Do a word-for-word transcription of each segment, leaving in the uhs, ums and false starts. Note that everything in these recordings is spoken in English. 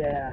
Yeah. Uh-huh.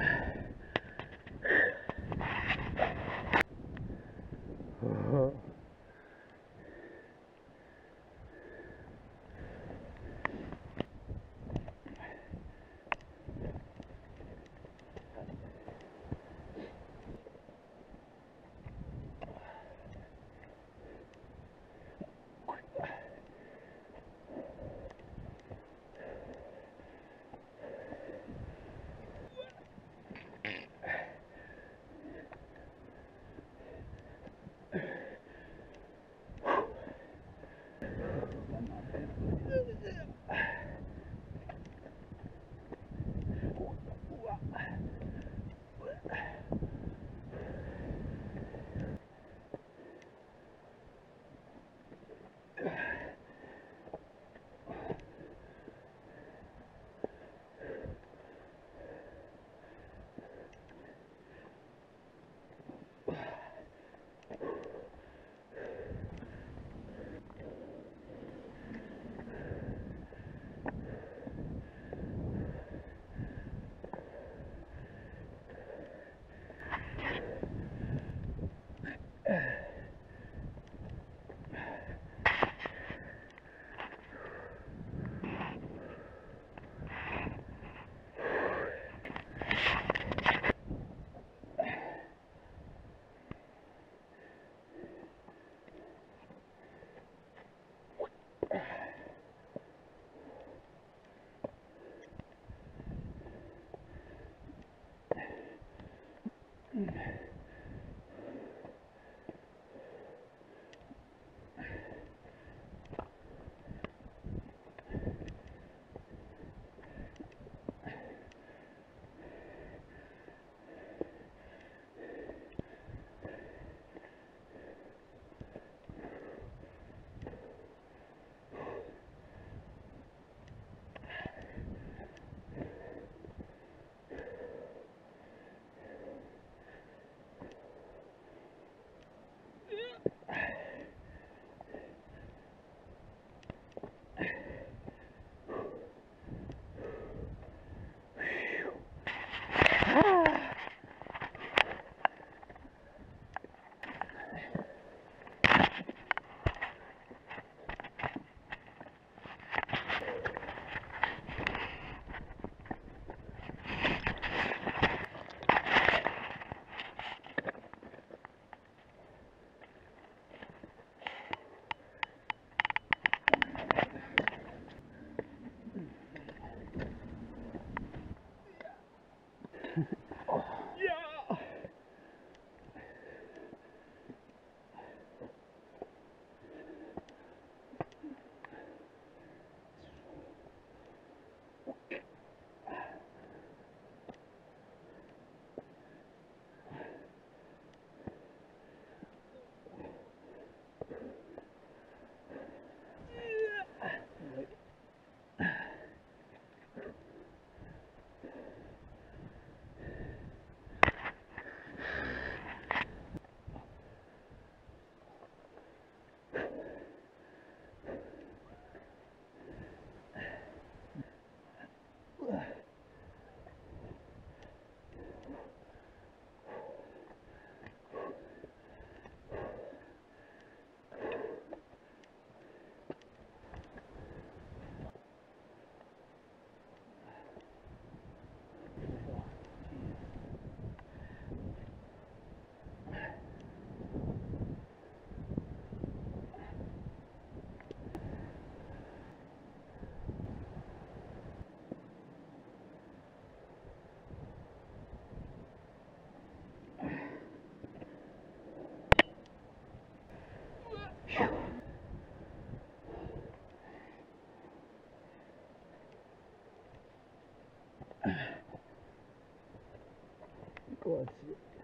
What's it?